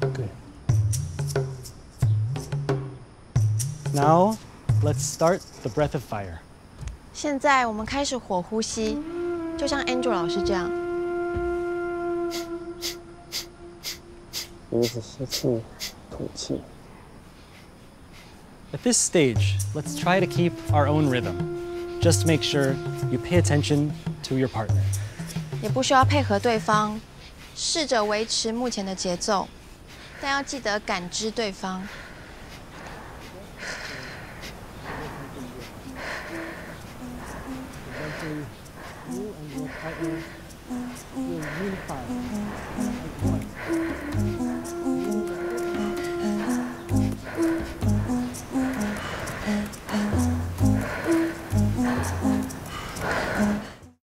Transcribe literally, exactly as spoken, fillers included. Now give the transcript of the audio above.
Good. Now, let's start the breath of fire. 现在我们开始火呼吸，就像 Andrew 老师这样。鼻子吸气，吐气。 At this stage, let's try to keep our own rhythm. Just make sure you pay attention to your partner. 也不需要配合对方，试着维持目前的节奏，但要记得感知对方。